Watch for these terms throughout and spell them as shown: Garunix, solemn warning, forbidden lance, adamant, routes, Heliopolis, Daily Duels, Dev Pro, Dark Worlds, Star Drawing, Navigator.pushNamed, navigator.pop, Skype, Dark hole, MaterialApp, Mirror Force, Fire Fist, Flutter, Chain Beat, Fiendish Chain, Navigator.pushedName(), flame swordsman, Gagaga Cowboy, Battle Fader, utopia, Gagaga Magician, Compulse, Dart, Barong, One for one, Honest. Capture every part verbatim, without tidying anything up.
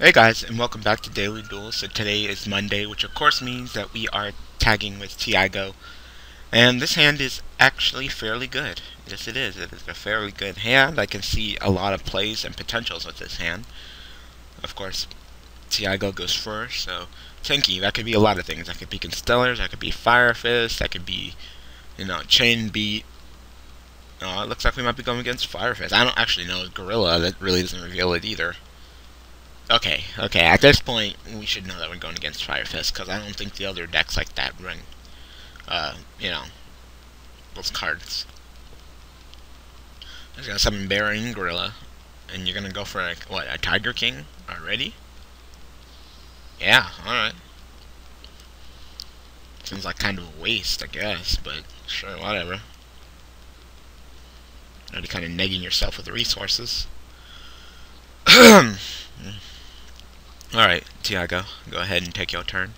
Hey guys, and welcome back to Daily Duels. So today is Monday, which of course means that we are tagging with Tiago. And this hand is actually fairly good. Yes, it is. It is a fairly good hand. I can see a lot of plays and potentials with this hand. Of course, Tiago goes first, so tanky. That could be a lot of things. That could be Constellers, that could be Fire Fist, that could be, you know, Chain Beat. Oh, it looks like we might be going against Fire Fist. I don't actually know. Gorilla, that really doesn't reveal it either. Okay, okay, at this point, we should know that we're going against Fire Fist, because I don't think the other decks like that bring, uh, you know, those cards. There's going to summon Barong, Gorilla, and you're going to go for, like, what, a Tiger King already? Yeah, alright. Seems like kind of a waste, I guess, but sure, whatever. Already kind of negging yourself with resources. Alright, Tiago, go ahead and take your turn.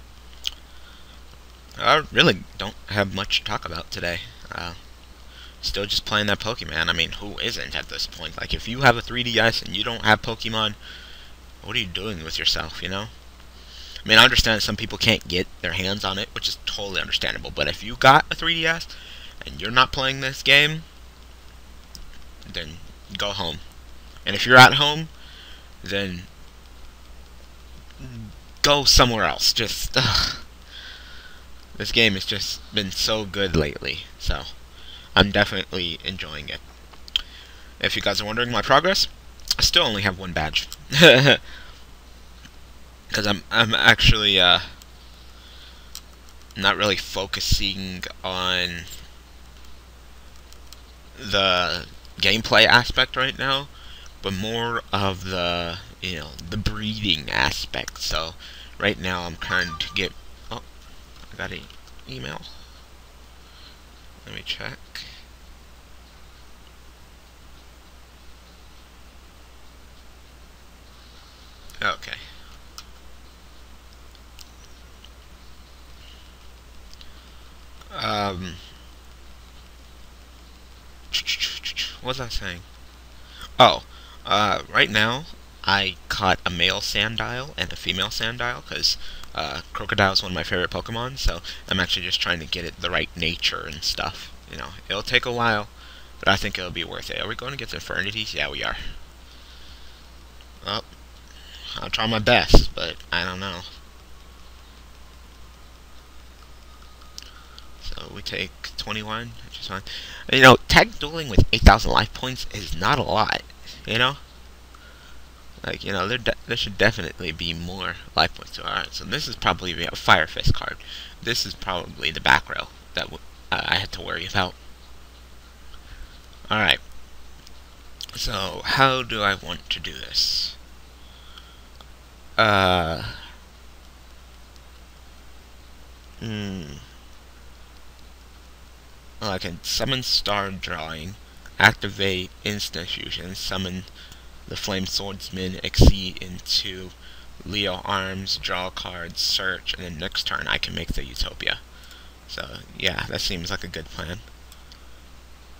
I really don't have much to talk about today. Uh, still just playing that Pokemon. I mean, who isn't at this point? Like, if you have a three D S and you don't have Pokemon, what are you doing with yourself, you know? I mean, I understand some people can't get their hands on it, which is totally understandable. But if you got a three D S and you're not playing this game, then go home. And if you're at home, then go somewhere else. Just, ugh. This game has just been so good lately, so I'm definitely enjoying it. If you guys are wondering my progress, I still only have one badge. Because I'm, I'm actually, uh, not really focusing on the gameplay aspect right now, but more of the, you know, the breeding aspect. So right now I'm trying to get, oh, I got an email. Let me check. Okay. Um, what was I saying? Oh, uh, right now I caught a male Sandile and a female Sandile, because uh, Crocodile is one of my favorite Pokemon, so I'm actually just trying to get it the right nature and stuff. You know, it'll take a while, but I think it'll be worth it. Are we going to get the Infernities? Yeah, we are. Well, I'll try my best, but I don't know. So we take twenty-one, which is fine. You know, tag dueling with eight thousand life points is not a lot, you know? Like, you know, there, de there should definitely be more life points. Alright, so this is probably a Fire Fist card. This is probably the back row that w uh, I had to worry about. Alright. So, how do I want to do this? Uh... Hmm... Well, I can summon Star Drawing, activate instant fusion, summon the flame swordsman, exceed into Leo arms, draw cards, search, and then next turn I can make the Utopia. So yeah, that seems like a good plan.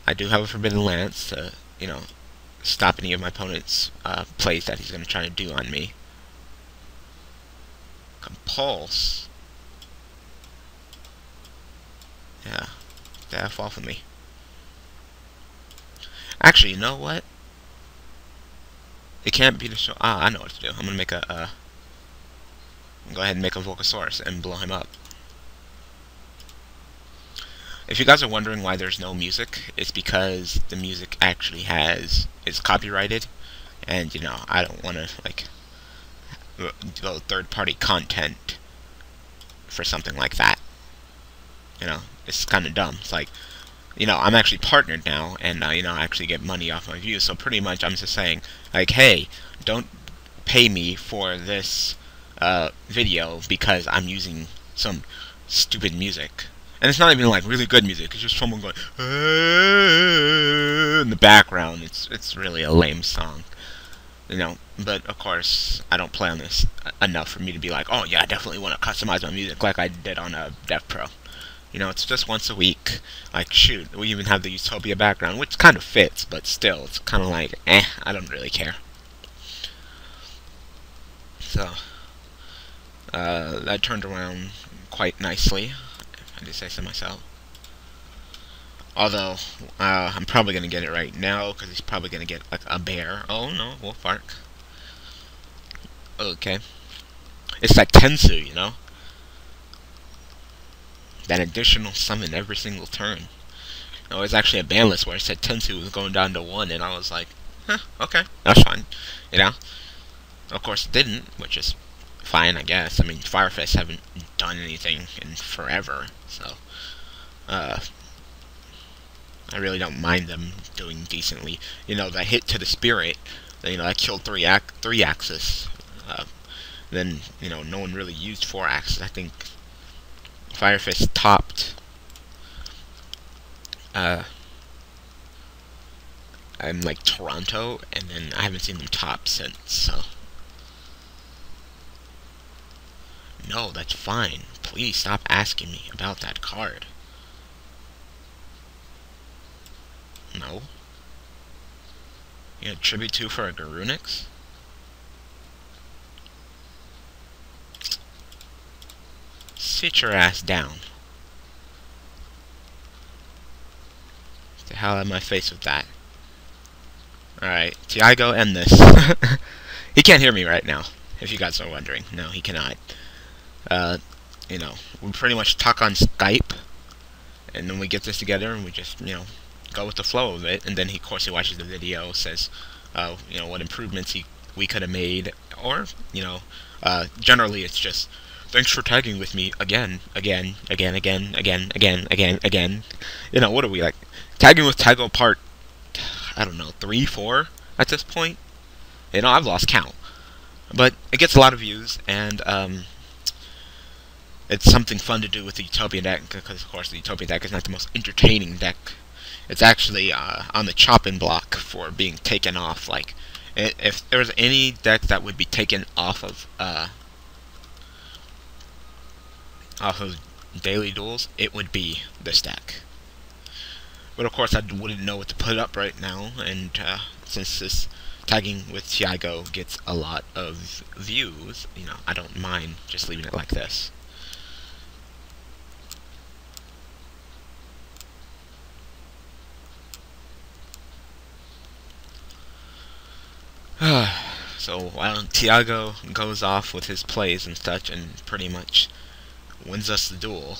I do have a forbidden lance to, you know, stop any of my opponent's uh, plays that he's going to try to do on me. Compulse. Yeah. The F off of me. Actually, you know what? It can't be the show. Ah, I know what to do. I'm gonna make a. Uh, go ahead and make a vocal source and blow him up. If you guys are wondering why there's no music, it's because the music actually has is copyrighted, and you know I don't want to like go third-party content for something like that. You know, it's kind of dumb. It's like, you know, I'm actually partnered now, and, uh, you know, I actually get money off my views, so pretty much I'm just saying, like, hey, don't pay me for this uh, video because I'm using some stupid music. And it's not even, like, really good music, it's just someone going, ah, in the background. It's, it's really a lame song, you know, but, of course, I don't play on this enough for me to be like, oh, yeah, I definitely want to customize my music like I did on uh, Dev Pro. You know, it's just once a week. Like, shoot, we even have the Utopia background, which kind of fits, but still, it's kind of like, eh, I don't really care. so uh, that turned around quite nicely, if I do say so myself. Although, uh, I'm probably going to get it right now, because he's probably going to get, like, a bear. Oh, no, Wolf Arc. Okay. It's like Tensu, you know? That additional summon every single turn. No, it was actually a ban list where I said Tensu was going down to one, and I was like, huh, okay, that's fine, you know? Of course it didn't, which is fine, I guess. I mean, Fire Fist haven't done anything in forever, so... Uh... I really don't mind them doing decently. You know, the hit to the spirit, you know, that killed three ax three axis. Uh, then, you know, no one really used four axis. I think Fire Fist topped. Uh, I'm like Toronto, and then I haven't seen them top since. So, no, that's fine. Please stop asking me about that card. No. You know, Tribute two for a Garunix? Sit your ass down. What the hell am I faced with that? Alright, Tiago, end this. He can't hear me right now, if you guys are wondering. No, he cannot. Uh, you know, we pretty much talk on Skype, and then we get this together, and we just, you know, go with the flow of it, and then he, of course, he watches the video, says, uh, you know, what improvements he we could have made, or, you know, uh, generally it's just, thanks for tagging with me again, again, again, again, again, again, again, again. You know, what are we, like, tagging with Tiago part, I don't know, three, four at this point? You know, I've lost count. But it gets a lot of views, and, um... it's something fun to do with the Utopia deck, because, of course, the Utopia deck is not the most entertaining deck. It's actually uh, on the chopping block for being taken off. Like, if there was any deck that would be taken off of uh, off of Daily Duels, it would be this deck. But of course, I wouldn't know what to put up right now. And uh, since this tagging with Tiago gets a lot of views, you know, I don't mind just leaving it like this. So while Tiago goes off with his plays and such and pretty much wins us the duel,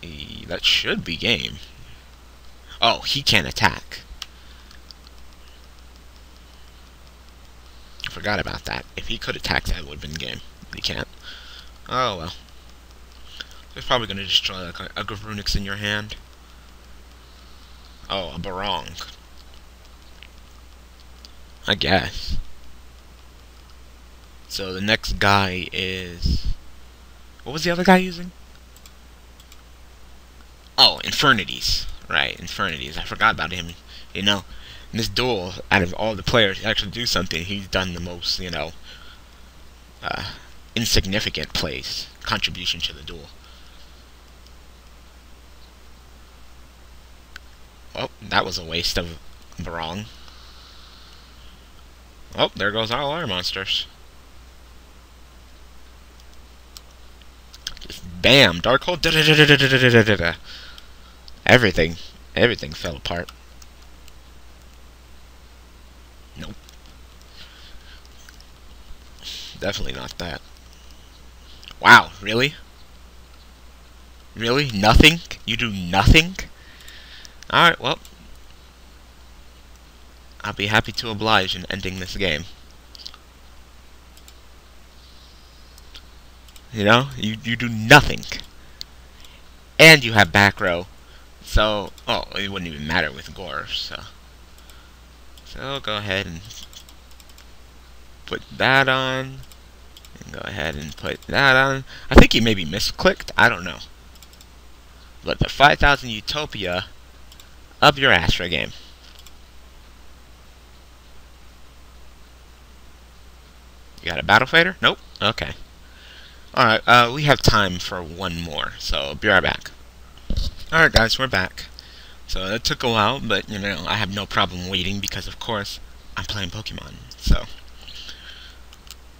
he, that should be game. Oh, he can't attack. I forgot about that. If he could attack, that would have been game. He can't. Oh well. They're probably going to destroy like, a, a Garunix in your hand. Oh, a Barong. I guess. So the next guy is... What was the other guy using? Oh, Infernities. Right, Infernities. I forgot about him. You know, in this duel, out of all the players who actually do something, he's done the most, you know, uh, insignificant plays, contribution to the duel. Oh, that was a waste of Barong. Oh, there goes all our monsters. Just bam, dark hole. Da, da, da, da, da, da, da, da. Everything, everything fell apart. Nope. Definitely not that. Wow, really? Really? Nothing? You do nothing? All right, well. I'll be happy to oblige in ending this game. You know, you, you do nothing. And you have back row. So, oh, it wouldn't even matter with gore, so. So, go ahead and put that on. And go ahead and put that on. I think he maybe misclicked, I don't know. But the five thousand Utopia up your ass for a game. You got a battle fader? Nope. Okay. Alright, uh, we have time for one more, so be right back. Alright guys, we're back. So that took a while, but you know, I have no problem waiting because of course I'm playing Pokemon, so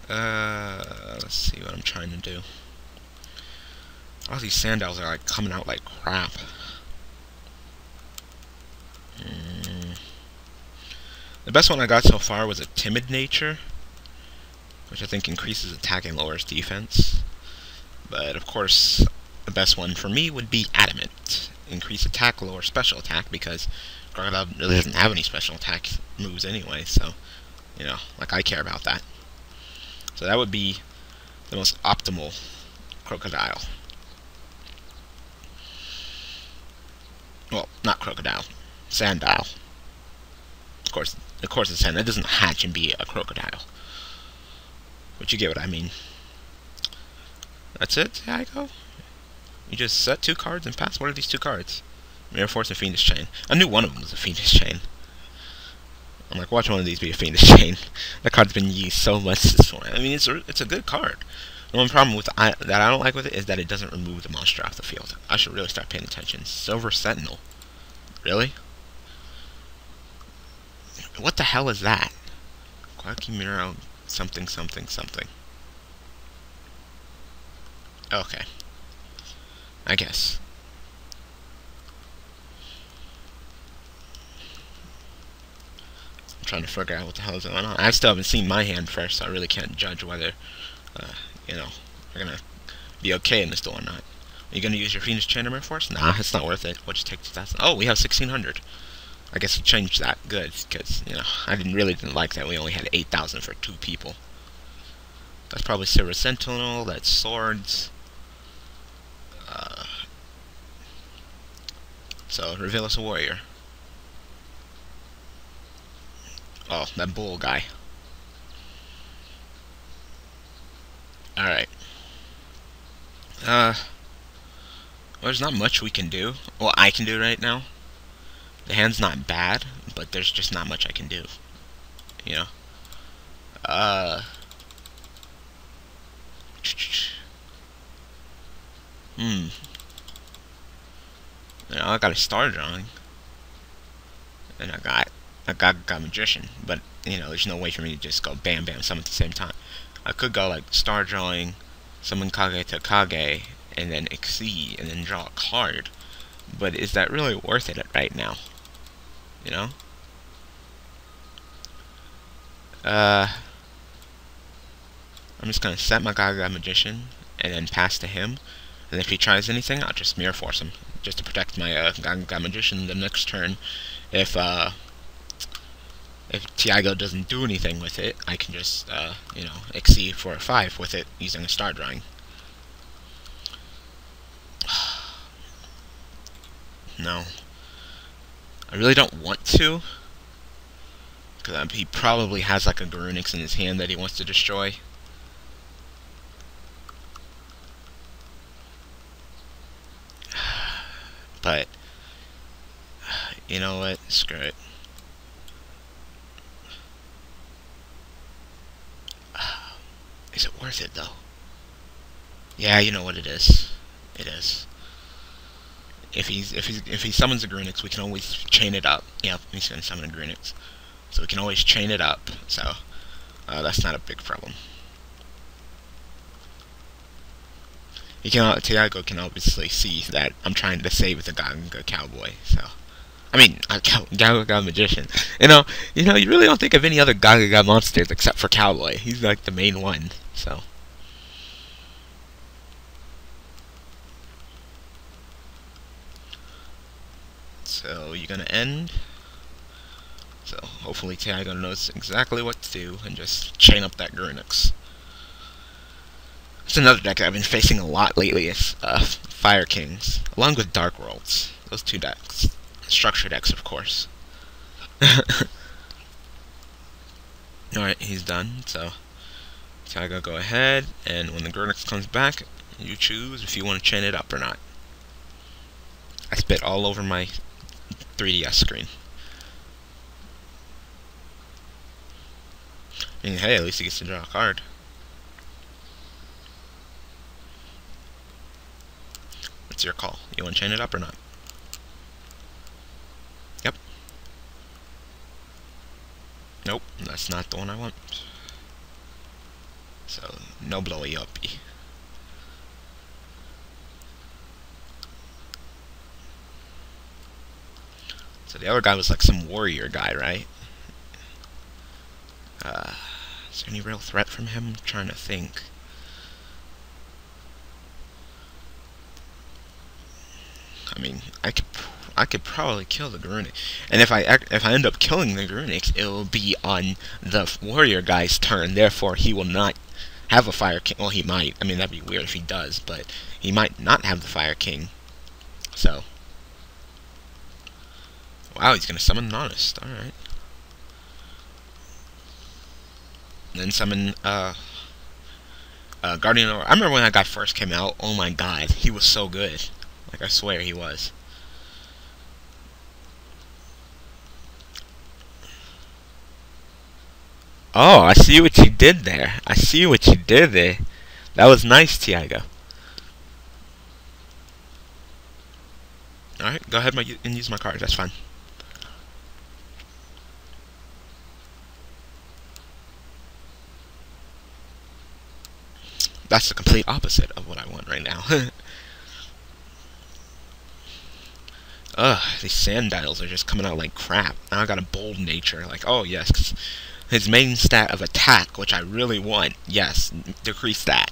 Uh, let's see what I'm trying to do. All these Sandiles are like coming out like crap. Mm. The best one I got so far was a Timid Nature, which I think increases attack and lowers defense. But of course, the best one for me would be Adamant. Increase attack, lower special attack, because Crocodile really doesn't have any special attack moves anyway, so, you know, like, I care about that. So that would be the most optimal Crocodile. Well, not Crocodile. Sandile. Of course, of course it's Sandile. It doesn't hatch and be a Crocodile. But you get what I mean. That's it, Tiago? You just set two cards and pass? What are these two cards? Mirror Force and Fiendish Chain. I knew one of them was a Fiendish Chain. I'm like, watch one of these be a Fiendish Chain. That card's been used so much this one. I mean, it's a, it's a good card. The only problem with I, that I don't like with it is that it doesn't remove the monster off the field. I should really start paying attention. Silver Sentinel. Really? What the hell is that? Quackimiro something something something. Okay. I guess. I'm trying to figure out what the hell is going on. I still haven't seen my hand first, so I really can't judge whether, uh, you know, we're gonna be okay in this duel or not. Are you gonna use your Fiendish Chain or Mirror Force? Nah, it's not worth it. We'll just take that. Oh, we have sixteen hundred. I guess we changed that. Good, because, you know, I didn't really didn't like that we only had eight thousand for two people. That's probably Silver Sentinel. That's swords. Uh, so, reveal us a warrior. Oh, that bull guy. Alright. Uh, well, there's not much we can do. Well, I can do right now. The hand's not bad, but there's just not much I can do. You know? Uh... Hmm. You know, I got a Star Drawing. And I got a Gagaga Magician. But, you know, there's no way for me to just go bam bam summon at the same time. I could go, like, Star Drawing, summon Kage to Kage, and then Exceed, and then draw a card. But is that really worth it right now? You know? Uh... I'm just gonna set my Gagaga Magician, and then pass to him. And if he tries anything, I'll just Mirror Force him. Just to protect my uh, Gagaga Magician the next turn. If, uh... If Tiago doesn't do anything with it, I can just, uh, you know, exceed four or five with it using a Star Drawing. No. I really don't want to. Because um, he probably has like a Garunix in his hand that he wants to destroy. But, you know what? Screw it. Is it worth it, though? Yeah, you know what it is. It is. If he's if he's if he summons a Garunix, we can always chain it up. Yep, he's gonna summon a Garunix, so we can always chain it up. So uh, that's not a big problem. He can Tiago can obviously see that I'm trying to save the Gagaga Cowboy. So I mean, a Gagaga Magician. You know, you know, you really don't think of any other Gagaga monsters except for Cowboy. He's like the main one. So. So, you're gonna end. So, hopefully Tiago knows exactly what to do and just chain up that Garunix. That's another deck that I've been facing a lot lately, is uh, Fire Kings, along with Dark Worlds. Those two decks. Structure decks, of course. Alright, he's done. So, Tiago, go ahead, and when the Garunix comes back, you choose if you want to chain it up or not. I spit all over my three D S screen. I mean, hey, at least he gets to draw a card. It's your call. You want to chain it up or not? Yep. Nope, that's not the one I want. so no blowy uppy. So the other guy was like some warrior guy, right? Uh, is there any real threat from him? I'm trying to think. I mean, I could, I could probably kill the Garunix, and if I if I end up killing the Garunix, it'll be on the warrior guy's turn. Therefore, he will not have a Fire King. Well, he might. I mean, that'd be weird if he does, but he might not have the Fire King. So, wow, he's gonna summon Honest. All right, and then summon uh, uh, Guardian. I remember when that guy first came out. Oh my God, he was so good. Like, I swear he was. Oh, I see what you did there. I see what you did there. That was nice, Tiago. Alright, go ahead and use my card. That's fine. That's the complete opposite of what I want right now. Ugh, these Sandiles are just coming out like crap. Now I got a bold nature. Like, oh yes, 'cause his main stat of attack, which I really want, yes, decrease that.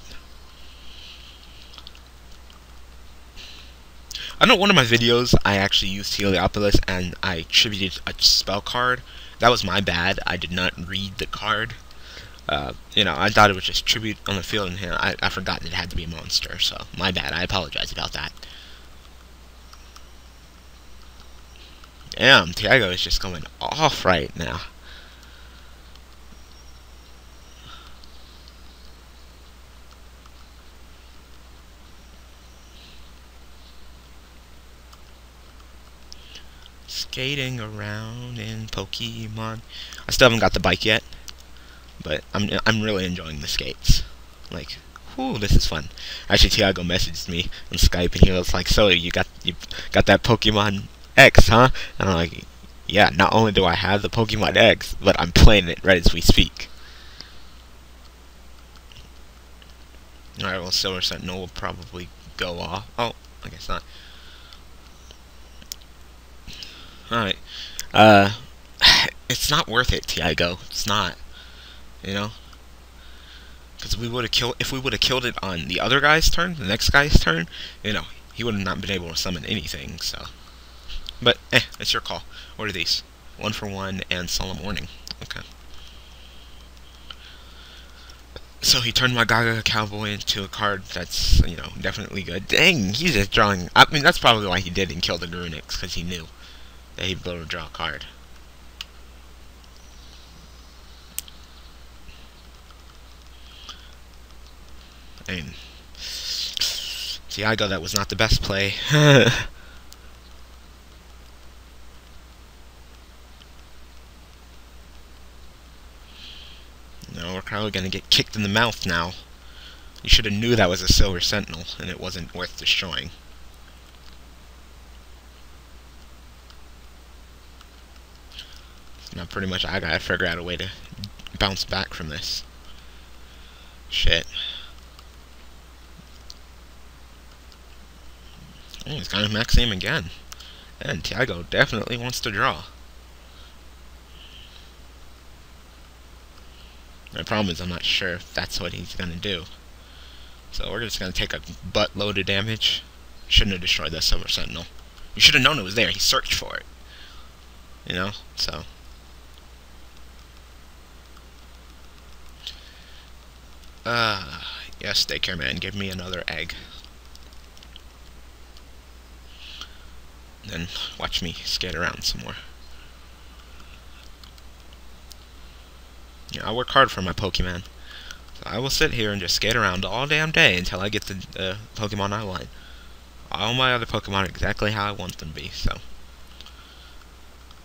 I know one of my videos, I actually used Heliopolis and I attributed a spell card. That was my bad. I did not read the card. Uh, you know, I thought it was just tribute on the field in hand. I, I forgot it had to be a monster, so my bad. I apologize about that. Damn, Tiago is just going off right now. Skating around in Pokemon. I still haven't got the bike yet, but I'm I'm really enjoying the skates. Like, whoo, this is fun. Actually, Tiago messaged me on Skype and he was like, "So you got you got that Pokemon X, huh?" And I'm like, yeah, not only do I have the Pokemon X, but I'm playing it right as we speak. Alright, well, Silver Sentinel will probably go off. Oh, I guess not. Alright. Uh, it's not worth it, Tiago. It's not. You know? Because we would have killed, if we would have killed it on the other guy's turn, the next guy's turn, you know, he would have not been able to summon anything, so... But, eh, it's your call. What are these? One for one and Solemn Warning. Okay. So he turned my Gagaga Cowboy into a card that's, you know, definitely good. Dang, he's just drawing... I mean, that's probably why he didn't kill the Garunix, because he knew that he'd be able to draw a card. I mean... Tiago, that was not the best play. No, we're probably gonna get kicked in the mouth now. You should have knew that was a Silver Sentinel, and it wasn't worth destroying. Now, pretty much, I gotta figure out a way to bounce back from this. Shit. Oh, he's gonna max aim again, and Tiago definitely wants to draw. My problem is I'm not sure if that's what he's gonna do. So we're just gonna take a buttload of damage. Shouldn't have destroyed that Silver Sentinel. You should have known it was there. He searched for it. You know, so. Uh, yes, daycare man, give me another egg. Then watch me skate around some more. I work hard for my Pokemon. So I will sit here and just skate around all damn day until I get the uh, Pokemon I want. All my other Pokemon are exactly how I want them to be, so.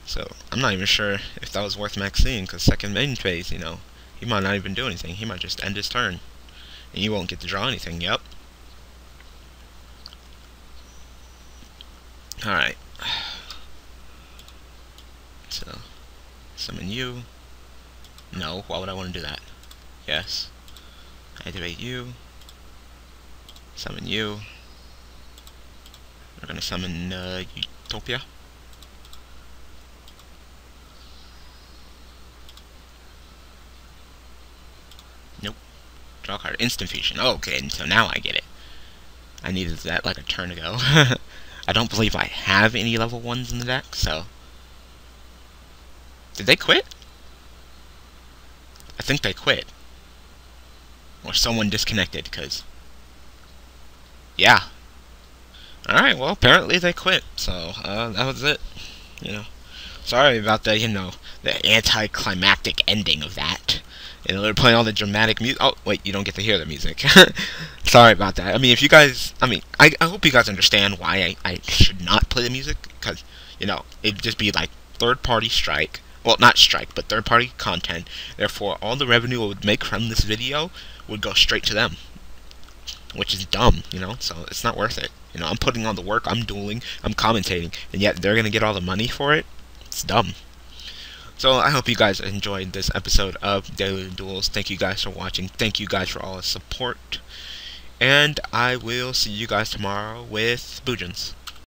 So, I'm not even sure if that was worth Maxine, because second main phase, you know, he might not even do anything. He might just end his turn. And you won't get to draw anything, yep. Alright. So, summon you. No, why would I want to do that? Yes. activate you, summon you. We're gonna summon uh, Utopia. Nope. Draw card. Instant fusion. Oh, okay, so now I get it. I needed that like a turn ago. I don't believe I have any level ones in the deck, so... Did they quit? I think they quit. Or someone disconnected, because... Yeah. Alright, well, apparently they quit, so, uh, that was it. You know, sorry about the, you know, the anticlimactic ending of that. You know, they're playing all the dramatic music. Oh, wait, you don't get to hear the music. Sorry about that. I mean, if you guys, I mean, I, I hope you guys understand why I, I should not play the music, because, you know, it'd just be like third-party strike. Well, not strike, but third-party content. Therefore, all the revenue I would make from this video would go straight to them. Which is dumb, you know, so it's not worth it. You know, I'm putting on the work, I'm dueling, I'm commentating, and yet they're gonna get all the money for it? It's dumb. So, I hope you guys enjoyed this episode of Daily Duels. Thank you guys for watching. Thank you guys for all the support. And I will see you guys tomorrow with Boojins.